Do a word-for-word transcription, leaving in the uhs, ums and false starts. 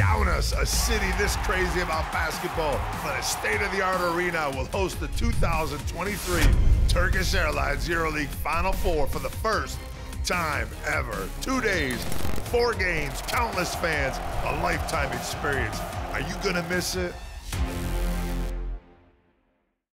Kaunas, a city this crazy about basketball, but a state-of-the-art arena will host the two thousand twenty-three Turkish Airlines EuroLeague Final Four for the first time ever. Two days, four games, countless fans, a lifetime experience. Are you gonna miss it?